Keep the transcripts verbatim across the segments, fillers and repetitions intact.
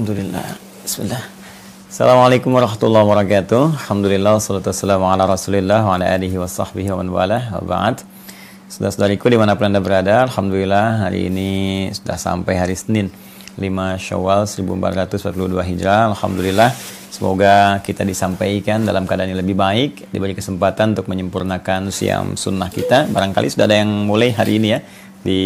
Alhamdulillah. Bismillah. Assalamualaikum warahmatullahi wabarakatuh. Alhamdulillah wassalatu wassalamu ala Rasulillah wa ala alihi wa sahbihi wa man walah wa ba'd. Saudara-saudariku dimanapun Anda berada, Alhamdulillah hari ini sudah sampai hari Senin lima Syawal seribu empat ratus empat puluh dua Hijrah. Alhamdulillah, semoga kita disampaikan dalam keadaan yang lebih baik, diberi kesempatan untuk menyempurnakan siam sunnah kita. Barangkali sudah ada yang mulai hari ini ya, di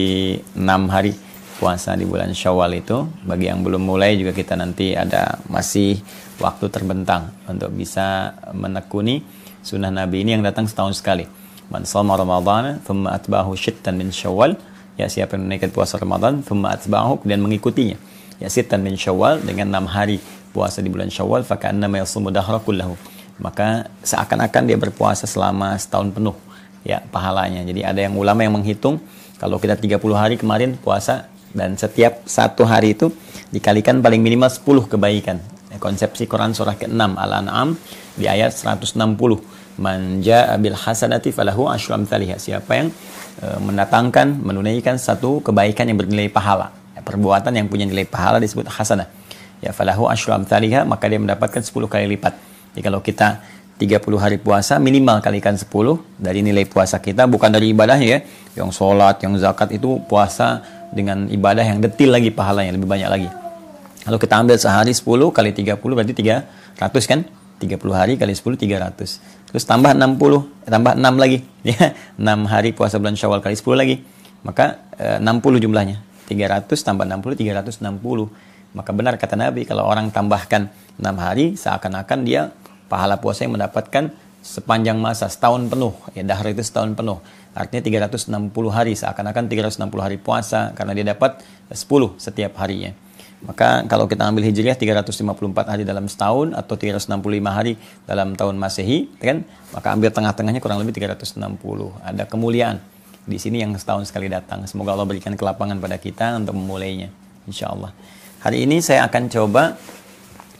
enam hari puasa di bulan Syawal itu. Bagi yang belum mulai juga, kita nanti ada masih waktu terbentang untuk bisa menekuni sunnah Nabi ini yang datang setahun sekali. Man shoma Ramadhana thumma atba'ahu syittan min Syawal. Ya, siapa yang menunaikan puasa Ramadan, thumma atba'ahu, dan mengikutinya, ya, syittan min Syawal, dengan enam hari puasa di bulan Syawal, faka'annama yasumu dahra kullahu, maka seakan-akan dia berpuasa selama setahun penuh, ya, pahalanya. Jadi ada yang ulama yang menghitung, kalau kita tiga puluh hari kemarin puasa, dan setiap satu hari itu dikalikan paling minimal sepuluh kebaikan. Konsepsi Quran surah ke enam Al-An'am di ayat seratus enam puluh, man jaa'a bil hasanati falahu asyru amsalihha, siapa yang mendatangkan, menunaikan satu kebaikan yang bernilai pahala, ya, perbuatan yang punya nilai pahala disebut hasanah, ya, falahu asyru amsalihha, maka dia mendapatkan sepuluh kali lipat. Jadi kalau kita tiga puluh hari puasa, minimal kalikan sepuluh dari nilai puasa kita, bukan dari ibadahnya ya, yang sholat, yang zakat, itu puasa dengan ibadah yang detil lagi pahalanya, lebih banyak lagi. Kalau kita ambil sehari sepuluh kali tiga puluh berarti tiga ratus kan, tiga puluh hari kali sepuluh, tiga ratus. Terus tambah enam puluh, tambah enam lagi, ya, enam hari puasa bulan Syawal kali sepuluh lagi, maka e, enam puluh jumlahnya, tiga ratus tambah enam puluh, tiga ratus enam puluh. Maka benar kata Nabi, kalau orang tambahkan enam hari, seakan-akan dia pahala puasa yang mendapatkan sepanjang masa, setahun penuh, ya, dahar itu setahun penuh, artinya tiga ratus enam puluh hari, seakan-akan tiga ratus enam puluh hari puasa, karena dia dapat sepuluh setiap harinya. Maka kalau kita ambil hijriah, tiga ratus lima puluh empat hari dalam setahun, atau tiga ratus enam puluh lima hari dalam tahun masehi, kan? Maka ambil tengah-tengahnya kurang lebih tiga ratus enam puluh. Ada kemuliaan di sini yang setahun sekali datang. Semoga Allah berikan kelapangan pada kita untuk memulainya, insya Allah. Hari ini saya akan coba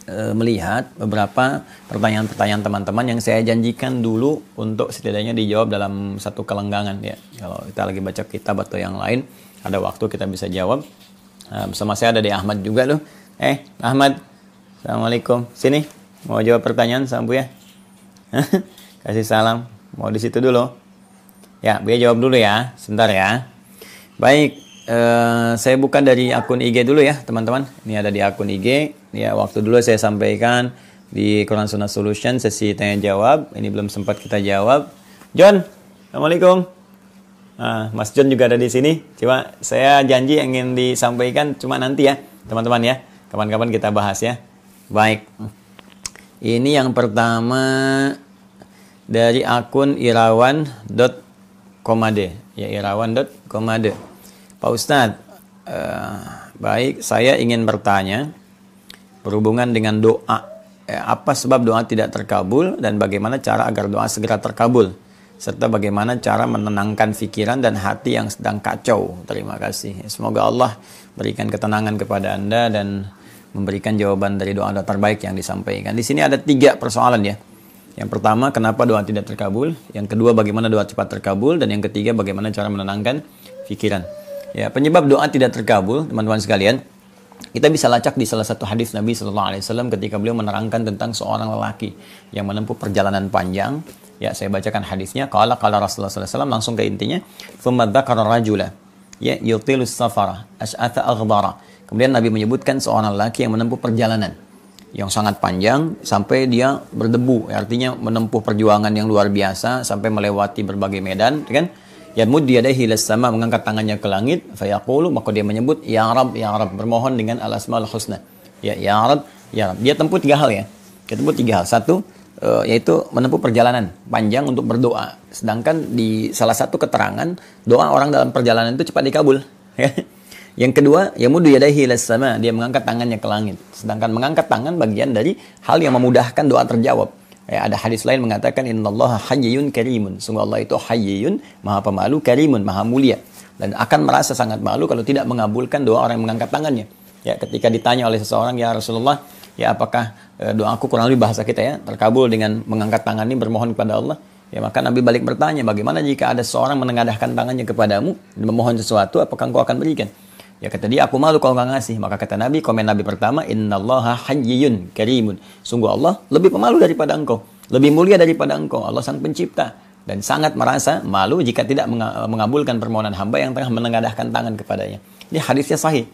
e, melihat beberapa pertanyaan-pertanyaan teman-teman yang saya janjikan dulu untuk setidaknya dijawab dalam satu kelenggangan, ya. Kalau kita lagi baca kitab atau yang lain, ada waktu kita bisa jawab. Nah, bersama saya ada di Ahmad juga loh. Eh, Ahmad, assalamualaikum. Sini, mau jawab pertanyaan Sambu ya? Kasih salam. Mau di situ dulu. Ya, Buya jawab dulu ya. Sebentar ya. Baik, eh, saya buka dari akun I G dulu ya, teman-teman. Ini ada di akun I G. Ya, waktu dulu saya sampaikan di Quran Sunnah Solution sesi tanya jawab. Ini belum sempat kita jawab. John, assalamualaikum. Nah, Mas John juga ada di sini. Cuma saya janji ingin disampaikan cuma nanti ya, teman-teman ya. Kapan-kapan kita bahas ya. Baik. Ini yang pertama dari akun irawan.komade. Ya, irawan.komade. Pak Ustadz, eh, baik, saya ingin bertanya berhubungan dengan doa. Eh, apa sebab doa tidak terkabul dan bagaimana cara agar doa segera terkabul? Serta bagaimana cara menenangkan pikiran dan hati yang sedang kacau. Terima kasih. Semoga Allah berikan ketenangan kepada Anda dan memberikan jawaban dari doa-doa terbaik yang disampaikan. Di sini ada tiga persoalan ya. Yang pertama, kenapa doa tidak terkabul? Yang kedua, bagaimana doa cepat terkabul? Dan yang ketiga, bagaimana cara menenangkan pikiran? Ya, penyebab doa tidak terkabul, teman-teman sekalian, kita bisa lacak di salah satu hadis Nabi Sallallahu Alaihi Wasallam ketika beliau menerangkan tentang seorang lelaki yang menempuh perjalanan panjang. Ya, saya bacakan hadisnya. Qala qala Rasulullah sallallahu alaihi wasallam, langsung ke intinya. Tsumma dzakara rajula ya yutilus safara as'atha aghdara. Kemudian Nabi menyebutkan seorang lelaki yang menempuh perjalanan yang sangat panjang sampai dia berdebu, artinya menempuh perjuangan yang luar biasa sampai melewati berbagai medan, kan? Yamud yadayhi ila sama, mengangkat tangannya ke langit, fa yaqulu, maka dia menyebut ya Rabb ya Rabb, bermohon dengan al-asmaul husna. Ya ya Rabb ya Rabb. Dia tempuh tiga hal ya. Dia tempuh tiga hal. Satu, yaitu menempuh perjalanan panjang untuk berdoa. Sedangkan di salah satu keterangan, doa orang dalam perjalanan itu cepat dikabul. Yang kedua, yamudu yadaihi ilas sama, dia mengangkat tangannya ke langit. Sedangkan mengangkat tangan bagian dari hal yang memudahkan doa terjawab. Ya, ada hadis lain mengatakan, innallaha hayyun karimun, sungguh Allah itu hayyun, maha pemalu, karimun, maha mulia, dan akan merasa sangat malu kalau tidak mengabulkan doa orang yang mengangkat tangannya. Ya, ketika ditanya oleh seseorang, ya Rasulullah, ya apakah doaku, kurang lebih bahasa kita ya, terkabul dengan mengangkat tangan ini bermohon kepada Allah? Ya, maka Nabi balik bertanya, bagaimana jika ada seorang menengadahkan tangannya kepadamu dan memohon sesuatu, apakah engkau akan berikan? Ya kata dia, aku malu kalau nggak ngasih. Maka kata Nabi, komen Nabi pertama, Innallaha hayyun karimun. Sungguh Allah lebih pemalu daripada engkau. Lebih mulia daripada engkau. Allah sang pencipta. Dan sangat merasa malu jika tidak mengabulkan permohonan hamba yang tengah menengadahkan tangan kepadanya. Ini hadisnya sahih.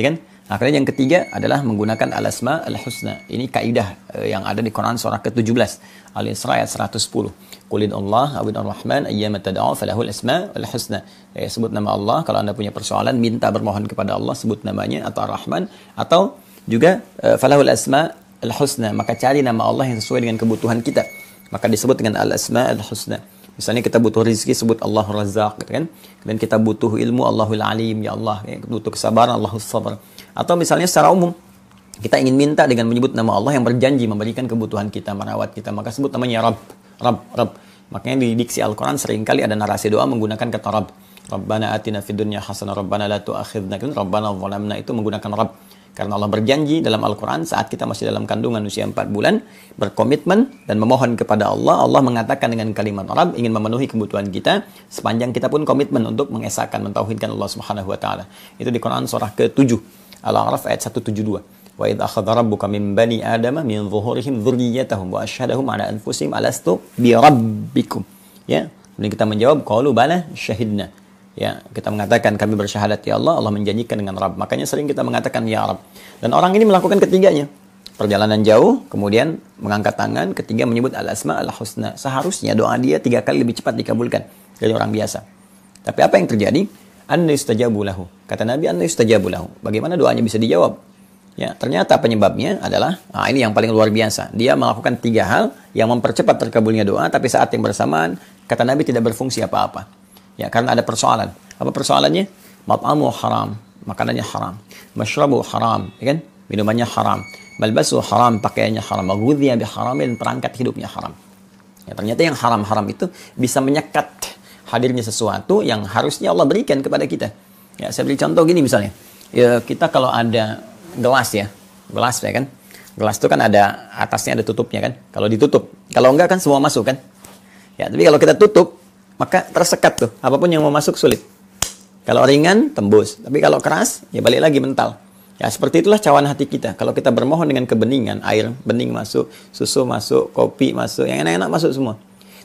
Ya kan? Akhirnya yang ketiga adalah menggunakan al-asma al-husna. Ini kaidah yang ada di Quran surah ke tujuh belas. Al-Isra ayat seratus sepuluh. Qul inallah awin ar-Rahman ayyama tad'u falahul asma al-husna. Ya, sebut nama Allah. Kalau Anda punya persoalan, minta bermohon kepada Allah, sebut namanya, atau ar-Rahman. Atau juga falahul asma al-husna. Maka cari nama Allah yang sesuai dengan kebutuhan kita. Maka disebut dengan al-asma al-husna. Misalnya kita butuh rezeki, sebut Allahur Razzaq, gitu kan? Dan kita butuh ilmu, Allahul Alim, ya Allah. Kita butuh kesabaran, Allahus Sabar. Atau misalnya secara umum kita ingin minta dengan menyebut nama Allah yang berjanji memberikan kebutuhan kita, merawat kita, maka sebut namanya Rabb, Rabb, Rabb. Makanya di diksi Al-Qur'an seringkali ada narasi doa menggunakan kata Rabb. Rabbana atina fid dunya hasanah, Rabbana la tu'akhidna, Rabbana zalamna, itu menggunakan Rabb. Karena Allah berjanji dalam Al-Quran saat kita masih dalam kandungan usia empat bulan, berkomitmen dan memohon kepada Allah. Allah mengatakan dengan kalimat Rabb, ingin memenuhi kebutuhan kita sepanjang kita pun komitmen untuk mengesahkan, mentauhidkan Allah Subhanahu wa taala. Itu di Quran surah ke tujuh, Al-A'raf ayat seratus tujuh puluh dua. Wa idh akhadha rabbuka min bani adama min zuhurihim dzurriyyatahum wa asyhadahum ala anfusihim alastu bi rabbikum. Ya, kemudian kita menjawab qalu bala syahidna. Ya, kita mengatakan kami bersyahadat ya Allah, Allah menjanjikan dengan Rabb. Makanya sering kita mengatakan ya Rabb. Dan orang ini melakukan ketiganya. Perjalanan jauh, kemudian mengangkat tangan, ketiga menyebut al-asma al-husna. Seharusnya doa dia tiga kali lebih cepat dikabulkan dari orang biasa. Tapi apa yang terjadi? An yustajabu lahu. Kata Nabi, an yustajabu lahu. Bagaimana doanya bisa dijawab? Ya, ternyata penyebabnya adalah, nah ini yang paling luar biasa. Dia melakukan tiga hal yang mempercepat terkabulnya doa, tapi saat yang bersamaan kata Nabi tidak berfungsi apa-apa. Ya, karena ada persoalan. Apa persoalannya? Mat'amu haram, makanannya haram. Mashrabu haram, ya kan? Minumannya haram. Malbasu haram, pakaiannya haram. Maghudhiya bi haramin, perangkat hidupnya haram. Ya, ternyata yang haram-haram itu bisa menyekat hadirnya sesuatu yang harusnya Allah berikan kepada kita. Ya, saya beri contoh gini misalnya. Ya, kita kalau ada gelas ya, gelas ya kan? Gelas itu kan ada atasnya ada tutupnya kan? Kalau ditutup, kalau enggak kan semua masuk kan? Ya, tapi kalau kita tutup maka tersekat tuh, apapun yang mau masuk sulit. Kalau ringan, tembus. Tapi kalau keras, ya balik lagi mental. Ya seperti itulah cawan hati kita. Kalau kita bermohon dengan kebeningan, air bening masuk, susu masuk, kopi masuk, yang enak-enak masuk semua.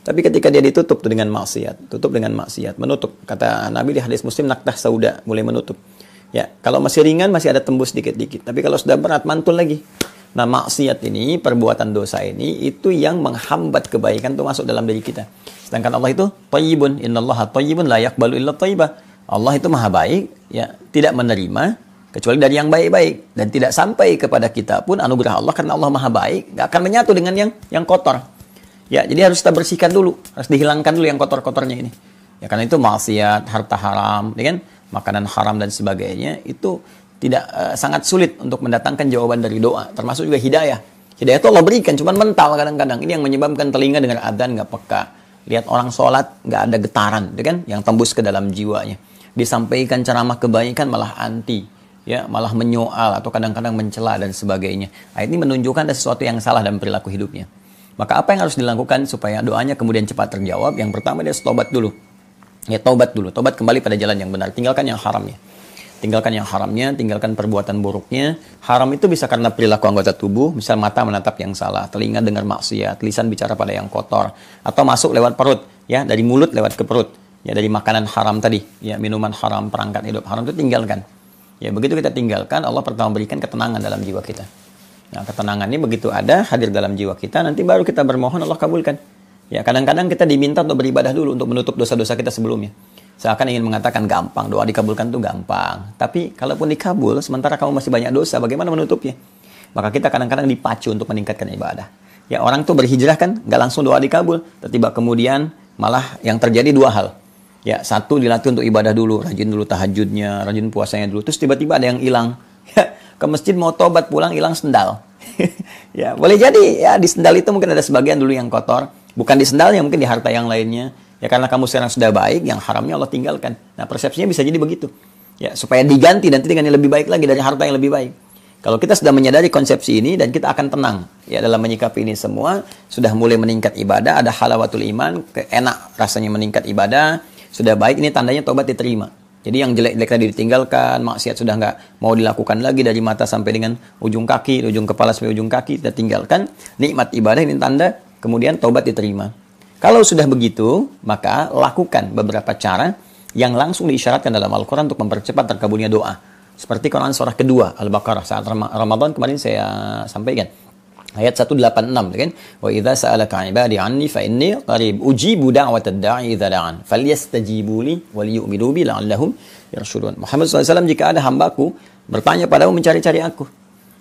Tapi ketika dia ditutup tuh dengan maksiat, tutup dengan maksiat, menutup. Kata Nabi di hadis Muslim, naktah sauda, mulai menutup. Ya, kalau masih ringan masih ada tembus dikit-dikit. Tapi kalau sudah berat, mantul lagi. Nah, maksiat ini, perbuatan dosa ini, itu yang menghambat kebaikan itu masuk dalam diri kita. Sedangkan Allah itu thayyibun, innallaha thayyibun la yaqbalu illa thayyibah. Allah itu maha baik, ya, tidak menerima kecuali dari yang baik-baik, dan tidak sampai kepada kita pun anugerah Allah karena Allah maha baik, enggak akan menyatu dengan yang yang kotor. Ya, jadi harus kita bersihkan dulu, harus dihilangkan dulu yang kotor-kotornya ini. Ya, karena itu maksiat, harta haram, ya kan? Makanan haram dan sebagainya itu tidak uh, sangat sulit untuk mendatangkan jawaban dari doa, termasuk juga hidayah. Hidayah itu Allah berikan, cuman mental kadang-kadang. Ini yang menyebabkan telinga dengar adzan nggak peka, lihat orang sholat nggak ada getaran, ya kan? Yang tembus ke dalam jiwanya. Disampaikan ceramah kebaikan malah anti, ya, malah menyoal atau kadang-kadang mencela dan sebagainya. Nah, ini menunjukkan ada sesuatu yang salah dalam perilaku hidupnya. Maka apa yang harus dilakukan supaya doanya kemudian cepat terjawab? Yang pertama dia tobat dulu, ya tobat dulu, tobat kembali pada jalan yang benar, tinggalkan yang haramnya. Tinggalkan yang haramnya, tinggalkan perbuatan buruknya. Haram itu bisa karena perilaku anggota tubuh, misal mata menatap yang salah, telinga dengar maksiat, lisan bicara pada yang kotor, atau masuk lewat perut, ya dari mulut lewat ke perut, ya dari makanan haram tadi, ya minuman haram, perangkat hidup haram itu tinggalkan. Ya begitu kita tinggalkan, Allah pertama berikan ketenangan dalam jiwa kita. Nah ketenangannya begitu ada, hadir dalam jiwa kita, nanti baru kita bermohon Allah kabulkan. Ya kadang-kadang kita diminta untuk beribadah dulu untuk menutup dosa-dosa kita sebelumnya. Seakan ingin mengatakan gampang, doa dikabulkan itu gampang. Tapi kalaupun dikabul, sementara kamu masih banyak dosa, bagaimana menutupnya? Maka kita kadang-kadang dipacu untuk meningkatkan ibadah. Ya orang tuh berhijrah kan, nggak langsung doa dikabul. Tiba-tiba kemudian malah yang terjadi dua hal. Ya satu dilatih untuk ibadah dulu, rajin dulu tahajudnya, rajin puasanya dulu. Terus tiba-tiba ada yang hilang. Ya, ke masjid mau tobat pulang hilang sendal. Ya boleh jadi ya di sendal itu mungkin ada sebagian dulu yang kotor. Bukan di sendalnya, mungkin di harta yang lainnya. Ya karena kamu sekarang sudah baik, yang haramnya Allah tinggalkan. Nah persepsinya bisa jadi begitu. Ya supaya diganti nanti dengan yang lebih baik lagi dari harta yang lebih baik. Kalau kita sudah menyadari konsepsi ini dan kita akan tenang ya dalam menyikapi ini semua, sudah mulai meningkat ibadah, ada halawatul iman, enak rasanya meningkat ibadah, sudah baik, ini tandanya tobat diterima. Jadi yang jelek-jelek tadi ditinggalkan, maksiat sudah nggak mau dilakukan lagi dari mata sampai dengan ujung kaki, ujung kepala sampai ujung kaki, kita tinggalkan. Nikmat ibadah ini tanda kemudian taubat diterima. Kalau sudah begitu, maka lakukan beberapa cara yang langsung diisyaratkan dalam Al-Quran untuk mempercepat terkabulnya doa. Seperti Quran surah kedua, Al-Baqarah, saat Ramadan kemarin saya sampaikan. Ayat seratus delapan puluh enam kan, wa idza sa'alaka 'ibadi 'anni fa inni qarib ujibu da'watad da'i idza da'an falyastajibu li wa liyu'minu bi la'allahum yarshudun. Muhammad shallallahu alaihi wasallam, jika ada hambaku bertanya padamu mencari-cari aku.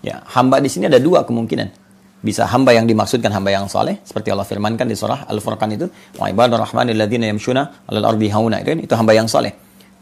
Ya, hamba di sini ada dua kemungkinan. Bisa hamba yang dimaksudkan hamba yang saleh seperti Allah firmankan di surah Al-Furqan itu, wa ibadur rahmanil ladzina yamshuna 'alal ardi hauna. Itu hamba yang saleh.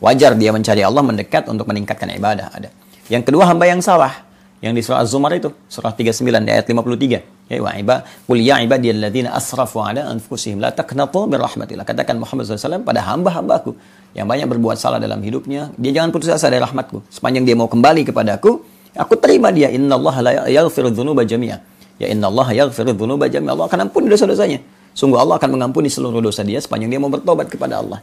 Wajar dia mencari Allah, mendekat untuk meningkatkan ibadah, ada. Yang kedua hamba yang salah. Yang di surah Az-Zumar itu, surah tiga puluh sembilan di ayat lima puluh tiga. Ya, wa iba, qul ya ibadiyalladzina asrafu ala anfusihim la taqnatu min rahmatillah. Katakan Muhammad shallallahu alaihi wasallam pada hamba-hambaku yang banyak berbuat salah dalam hidupnya, dia jangan putus asa dari rahmatku. Sepanjang dia mau kembali kepadaku, aku terima dia. Innallaha la yaghfiru dzunuba jami'a. Ya innallaha yaghfiru dzunuba jami'a. Allah akan ampuni dosa-dosanya. Sungguh Allah akan mengampuni seluruh dosa dia sepanjang dia mau bertobat kepada Allah.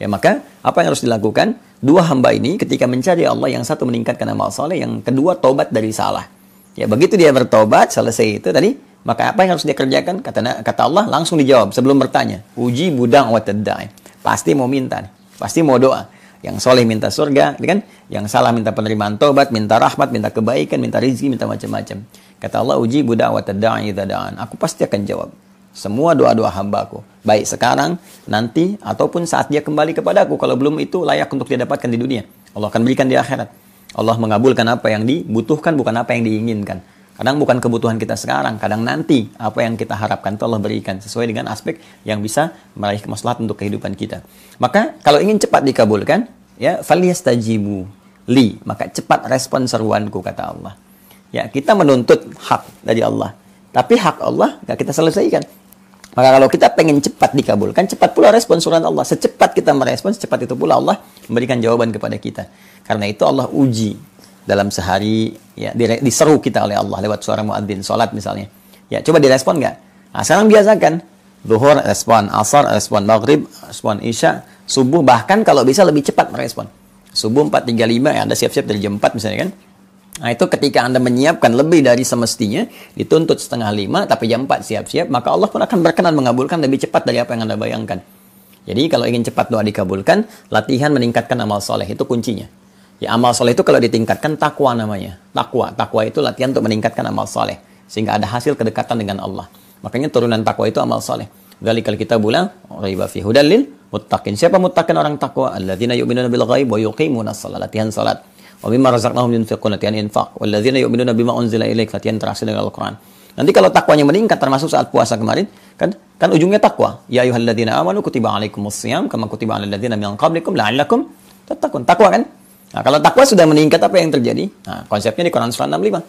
Ya, maka apa yang harus dilakukan? Dua hamba ini ketika mencari Allah, yang satu meningkatkan amal saleh, yang kedua taubat dari salah. Ya, begitu dia bertobat, selesai itu tadi, maka apa yang harus dia kerjakan? Kata, kata Allah langsung dijawab sebelum bertanya. Uji budang wa tadai. Pasti mau minta, pasti mau doa. Yang soleh minta surga, kan? Yang salah minta penerimaan taubat, minta rahmat, minta kebaikan, minta rizki, minta macam-macam. Kata Allah, uji budang wa tadai tadaan. Aku pasti akan jawab semua doa-doa hambaku, baik sekarang, nanti, ataupun saat dia kembali kepadaku. Kalau belum itu layak untuk dia dapatkan di dunia, Allah akan berikan di akhirat. Allah mengabulkan apa yang dibutuhkan, bukan apa yang diinginkan. Kadang bukan kebutuhan kita sekarang, kadang nanti apa yang kita harapkan itu Allah berikan sesuai dengan aspek yang bisa meraih kemaslahatan untuk kehidupan kita. Maka kalau ingin cepat dikabulkan, ya falyastajibu li, maka cepat respon seruanku, kata Allah. Ya, kita menuntut hak dari Allah, tapi hak Allah gak kita selesaikan. Maka kalau kita pengen cepat dikabulkan, cepat pula respon surat Allah. Secepat kita merespon, secepat itu pula Allah memberikan jawaban kepada kita. Karena itu Allah uji dalam sehari, ya, diseru kita oleh Allah lewat suara muadzin salat misalnya. Ya, coba direspon nggak? Nah, sekarang biasakan. Zuhur respon, asar respon, maghrib respon, isya, subuh, bahkan kalau bisa lebih cepat merespon. Subuh empat tiga puluh lima, ya, Anda siap-siap dari jam empat misalnya kan. Nah, itu ketika Anda menyiapkan lebih dari semestinya, dituntut setengah lima, tapi jam empat siap-siap, maka Allah pun akan berkenan mengabulkan lebih cepat dari apa yang Anda bayangkan. Jadi, kalau ingin cepat doa dikabulkan, latihan meningkatkan amal soleh, itu kuncinya. Ya, amal soleh itu kalau ditingkatkan, takwa namanya. Takwa, takwa itu latihan untuk meningkatkan amal soleh, sehingga ada hasil kedekatan dengan Allah. Makanya turunan takwa itu amal soleh. Dzalikal kitabula raiba fihi hudal lil muttaqin. Siapa muttaqin? Orang takwa, alladzina yu'minuna bil ghaib wa yuqimuna shalah. Latihan salat. Wa mimma razaqnahum yunfiqun, latihan infaq. Walladzina yu'minuna bima unzila ilaik, latihan terhasil dengan Al-Quran. Nanti kalau takwanya meningkat, termasuk saat puasa kemarin, kan kan ujungnya takwa. Ya ayyuhalladzina amanu kutiba alaikumus shiyam kama kutiba alal ladzina min qablikum la'allakum tattaqun. Takwa kan? Nah, kalau takwa sudah meningkat, apa yang terjadi? Nah, konsepnya di Quran surah enam puluh lima.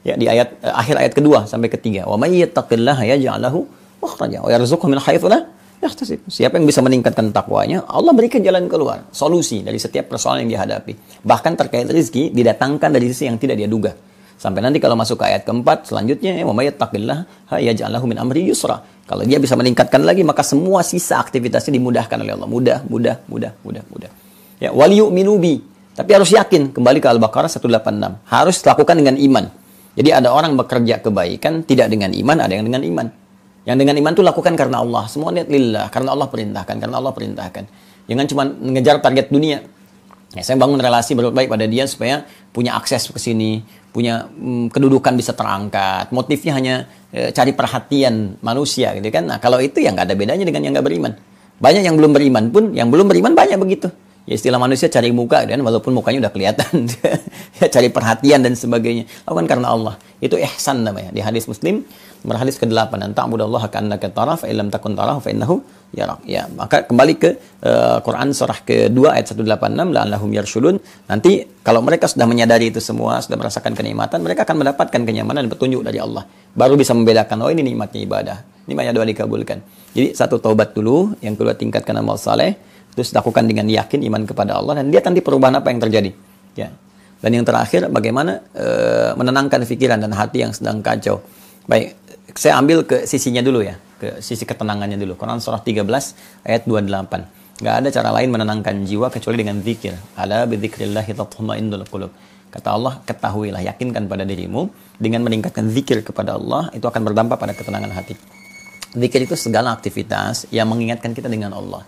Ya, di ayat eh, akhir ayat kedua sampai ketiga. Wa may yattaqillaha yaj'al lahu makhraja wa yarzuqhu min haitsu la yahtasib. Siapa yang bisa meningkatkan takwanya, Allah berikan jalan keluar, solusi dari setiap persoalan yang dihadapi. Bahkan terkait rizki, didatangkan dari sisi yang tidak dia duga. Sampai nanti kalau masuk ke ayat keempat, selanjutnya, wa may yattaqillaha yaj'allahu min amri yusra. Kalau dia bisa meningkatkan lagi, maka semua sisa aktivitasnya dimudahkan oleh Allah. Mudah, mudah, mudah, mudah, mudah. Ya, wal yu'minu bi. Tapi harus yakin, kembali ke Al-Baqarah seratus delapan puluh enam. Harus lakukan dengan iman. Jadi ada orang bekerja kebaikan, tidak dengan iman, ada yang dengan iman. Yang dengan iman itu lakukan karena Allah. Semua niat lillah. Karena Allah perintahkan. Karena Allah perintahkan. Jangan cuma mengejar target dunia. Ya, saya bangun relasi berbuat baik pada dia supaya punya akses ke sini. Punya mm, kedudukan bisa terangkat. Motifnya hanya e, cari perhatian manusia, gitu kan. Nah, kalau itu ya nggak ada bedanya dengan yang nggak beriman. Banyak yang belum beriman pun, yang belum beriman banyak begitu. Ya, istilah manusia cari muka, dan walaupun mukanya udah kelihatan. Ya, cari perhatian dan sebagainya. Lakukan karena Allah. Itu ihsan namanya. Di hadis Muslim, hadis ke-delapan, anta'budallaha ka'annaka tarahu fa illam takun tarahu fa innahu yarak. Ya, maka kembali ke uh, Quran surah ke-dua ayat seratus delapan puluh enam, la'allahum yarshudun. Nanti kalau mereka sudah menyadari itu semua, sudah merasakan kenikmatan, mereka akan mendapatkan kenyamanan dan petunjuk dari Allah. Baru bisa membedakan, oh ini nikmatnya ibadah. Ini banyak doa dikabulkan. Jadi satu taubat dulu, yang kedua tingkatkan amal saleh. Terus lakukan dengan yakin, iman kepada Allah, dan lihat nanti perubahan apa yang terjadi. Ya. Dan yang terakhir, bagaimana e, menenangkan pikiran dan hati yang sedang kacau. Baik, saya ambil ke sisinya dulu ya, ke sisi ketenangannya dulu. Quran surah tiga belas ayat dua puluh delapan. Nggak ada cara lain menenangkan jiwa kecuali dengan zikir. Ala bidzikrillahi tatma'innul qulub. Kata Allah, ketahuilah, yakinkan pada dirimu, dengan meningkatkan zikir kepada Allah, itu akan berdampak pada ketenangan hati. Zikir itu segala aktivitas yang mengingatkan kita dengan Allah.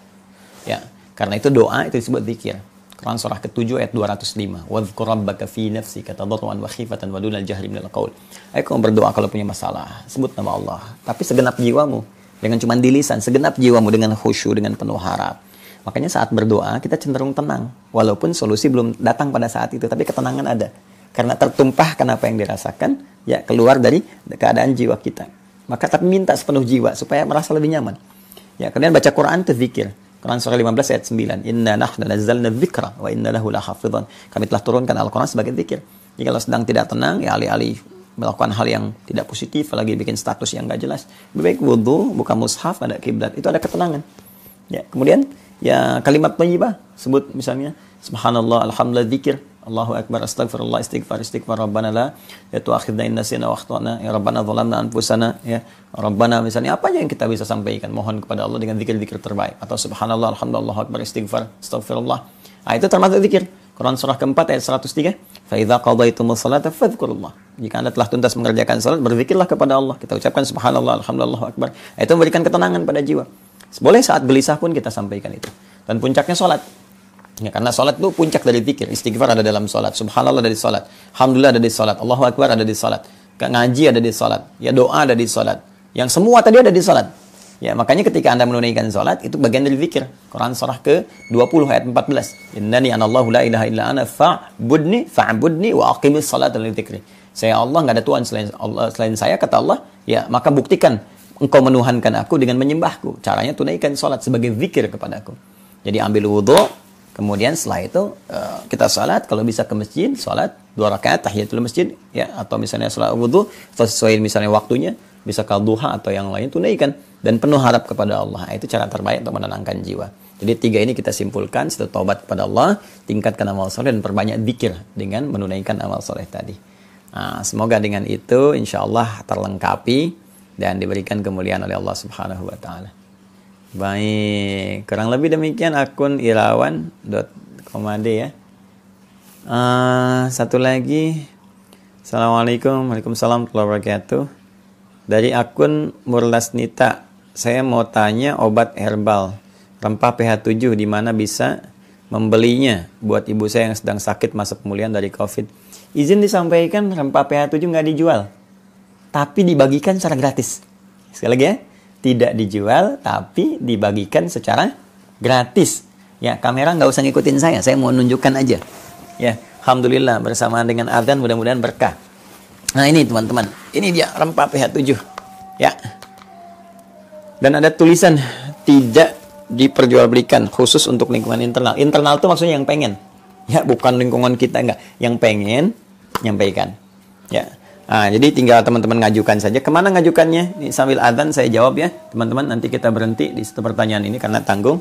Ya, karena itu doa itu disebut zikir. Quran surah ketujuh ayat dua ratus lima. Wadhkur rabbaka fi nafsika tadarruan wa khifatan wa dunal jahri minal qaul. Ayo kamu berdoa kalau punya masalah, sebut nama Allah, tapi segenap jiwamu, jangan cuma di lisan, segenap jiwamu dengan khusyuk, dengan penuh harap. Makanya saat berdoa kita cenderung tenang, walaupun solusi belum datang pada saat itu, tapi ketenangan ada. Karena tertumpahkan apa yang dirasakan, ya keluar dari keadaan jiwa kita. Maka tapi minta sepenuh jiwa supaya merasa lebih nyaman. Ya, kemudian baca Quran itu zikir. Quran surah lima belas ayat sembilan. Inna nahnu nazzalna dzikra wa inna lahu lahafizun. Kami telah turunkan Al-Quran sebagai zikir. Jika lo sedang tidak tenang, ya alih-alih melakukan hal yang tidak positif, apalagi bikin status yang nggak jelas, lebih baik wudu, buka mushaf, ada kiblat, itu ada ketenangan. Ya, kemudian ya kalimat thayyibah, sebut misalnya subhanallah, alhamdulillah, dzikir, Allahu akbar, astagfirullah, istighfar, istighfar, rabbana la tu'akhidna in nasina wa akhtana, ya rabbana zalamna anfusana, ya rabbana, misalnya apa aja yang kita bisa sampaikan, mohon kepada Allah dengan zikir-zikir terbaik, atau subhanallah, alhamdulillah, Allahu akbar, istighfar, astagfirullah. Nah, itu termasuk zikir. Quran surah keempat ayat seratus tiga. Fa idza qadaytumus salata fadhkurullah. Jika Anda telah tuntas mengerjakan salat, berzikirlah kepada Allah. Kita ucapkan subhanallah, alhamdulillah, Allahu akbar. Nah, itu memberikan ketenangan pada jiwa. Boleh saat gelisah pun kita sampaikan itu. Dan puncaknya sholat. Ya, karena sholat itu puncak dari zikir. Istighfar ada dalam sholat. Subhanallah ada di sholat. Alhamdulillah ada di sholat. Allahu Akbar ada di sholat. Ngaji ada di sholat. Ya, doa ada di sholat. Yang semua tadi ada di sholat. Ya, makanya ketika Anda menunaikan sholat, itu bagian dari zikir. Quran surah ke dua puluh ayat empat belas. Innani anallahu la ilaha illa ana fa'budni fa'budni wa aqimis sholata li dzikri. Saya Allah, nggak ada Tuhan selain Allah, selain saya, kata Allah. Ya, maka buktikan engkau menuhankan aku dengan menyembahku. Caranya tunaikan sholat sebagai zikir kepada aku. Jadi ambil wudhu, kemudian setelah itu uh, kita sholat. Kalau bisa ke masjid, sholat dua rakaat tahiyatul masjid, ya, atau misalnya sholat wudhu, atau sesuai misalnya waktunya, bisa kalduha atau yang lain, tunaikan. Dan penuh harap kepada Allah. Itu cara terbaik untuk menenangkan jiwa. Jadi tiga ini kita simpulkan, satu taubat kepada Allah, tingkatkan amal soleh, dan perbanyak zikir dengan menunaikan amal soleh tadi. Nah, semoga dengan itu insya Allah terlengkapi dan diberikan kemuliaan oleh Allah Subhanahu wa taala. Baik, kurang lebih demikian akun irawan dot komade ya. Uh, satu lagi. Assalamualaikum, waalaikumsalam warahmatullahi wabarakatuh. Dari akun Murlasnita, saya mau tanya obat herbal rempah pH tujuh di mana bisa membelinya buat ibu saya yang sedang sakit masa pemulihan dari Covid. Izin disampaikan, rempah pH tujuh nggak dijual, tapi dibagikan secara gratis. Sekali lagi ya, tidak dijual, tapi dibagikan secara gratis. Ya, kamera nggak usah ngikutin saya, saya mau nunjukkan aja. Ya, alhamdulillah, bersama dengan azan mudah-mudahan berkah. Nah ini teman-teman, ini dia rempah pH tujuh. Ya, dan ada tulisan, tidak diperjualbelikan, khusus untuk lingkungan internal. Internal itu maksudnya yang pengen. Ya, bukan lingkungan kita, enggak. Yang pengen, nyampaikan. Ya, nah, jadi tinggal teman-teman ngajukan saja. Kemana ngajukannya? Ini sambil adzan saya jawab ya. Teman-teman, nanti kita berhenti di satu pertanyaan ini karena tanggung.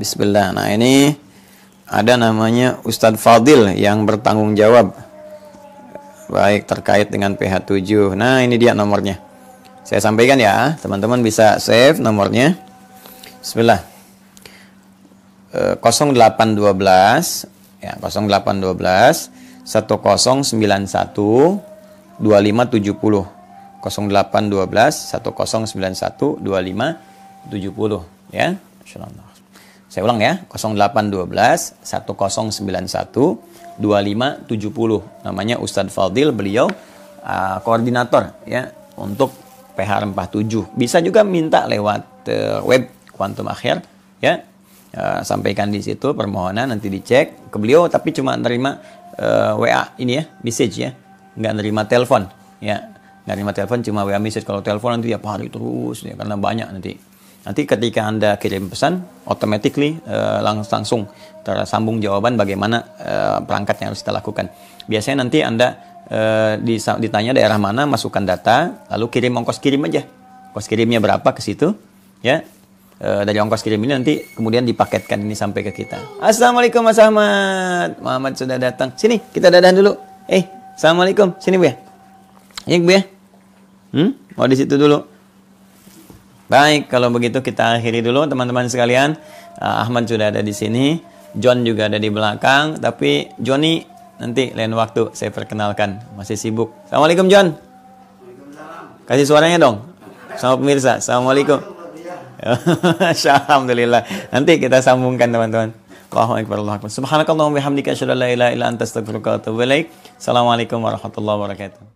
Bismillah. Nah, ini ada namanya Ustadz Fadil yang bertanggung jawab. Baik, terkait dengan pH tujuh. Nah, ini dia nomornya. Saya sampaikan ya. Teman-teman bisa save nomornya. Bismillah. nol delapan satu dua ya, nol delapan satu dua satu nol sembilan satu dua lima tujuh nol nol delapan satu dua satu nol sembilan satu dua lima tujuh nol ya. Insyaallah. Saya ulang ya, nol delapan satu dua satu nol sembilan satu dua lima tujuh nol. Namanya Ustadz Fadil, beliau uh, koordinator ya untuk pH rempah tujuh. Bisa juga minta lewat uh, web Quantum Akhir ya. Uh, sampaikan di situ permohonan, nanti dicek ke beliau, tapi cuma nerima uh, W A ini ya, message ya. Nggak nerima telepon ya, nggak nerima telepon, cuma W A message. Kalau telepon nanti tiap hari terus ya, karena banyak. nanti nanti ketika Anda kirim pesan, automatically uh, langs- langsung tersambung jawaban bagaimana uh, perangkat yang harus kita lakukan. Biasanya nanti Anda uh, ditanya daerah mana, masukkan data, lalu kirim ongkos kirim aja, ongkos kirimnya berapa ke situ ya. Uh, dari ongkos kirim ini nanti kemudian dipaketkan ini sampai ke kita. Assalamualaikum Mas Ahmad, Muhammad sudah datang. Sini kita dadahan dulu. Eh, assalamualaikum, sini Bu ya. Ya Bu ya. Hmm, mau di situ dulu. Baik, kalau begitu kita akhiri dulu teman-teman sekalian. Uh, Ahmad sudah ada di sini, John juga ada di belakang, tapi Johnny nanti lain waktu saya perkenalkan, masih sibuk. Assalamualaikum John. Waalaikumsalam. Kasih suaranya dong sama pemirsa. Assalamualaikum. Alhamdulillah. Nanti kita sambungkan teman-teman. Allahu akbar, Allahu akbar. Subhanakallahumma wa bihamdika asyhadu an la ilaha illa anta astaghfiruka wa atubu ilaik. Assalamualaikum warahmatullahi wabarakatuh.